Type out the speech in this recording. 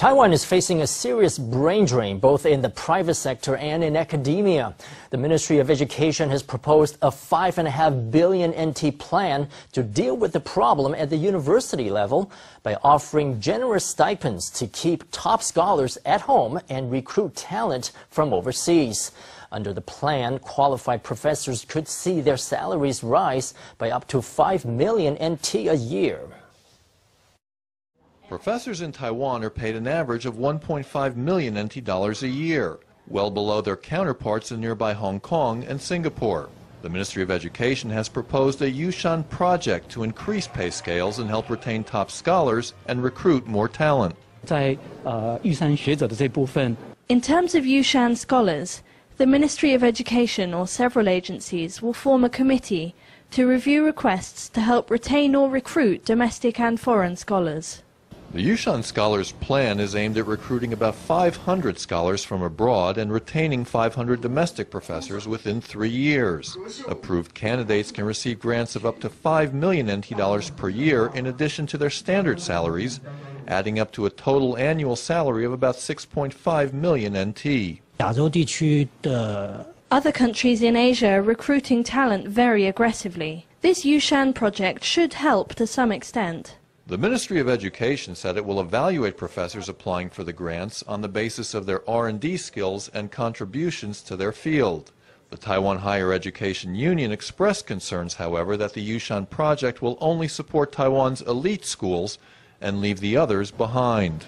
Taiwan is facing a serious brain drain, both in the private sector and in academia. The Ministry of Education has proposed a 5.5 billion NT plan to deal with the problem at the university level by offering generous stipends to keep top scholars at home and recruit talent from overseas. Under the plan, qualified professors could see their salaries rise by up to 5 million NT a year. Professors in Taiwan are paid an average of 1.5 million NT dollars a year, well below their counterparts in nearby Hong Kong and Singapore. The Ministry of Education has proposed a Yushan Project to increase pay scales and help retain top scholars and recruit more talent. In terms of Yushan Scholars, the Ministry of Education or several agencies will form a committee to review requests to help retain or recruit domestic and foreign scholars. The Yushan Scholars plan is aimed at recruiting about 500 scholars from abroad and retaining 500 domestic professors within 3 years. Approved candidates can receive grants of up to 5 million NT dollars per year in addition to their standard salaries, adding up to a total annual salary of about 6.5 million NT. Other countries in Asia are recruiting talent very aggressively. This Yushan project should help to some extent. The Ministry of Education said it will evaluate professors applying for the grants on the basis of their R&D skills and contributions to their field. The Taiwan Higher Education Union expressed concerns, however, that the Yushan project will only support Taiwan's elite schools and leave the others behind.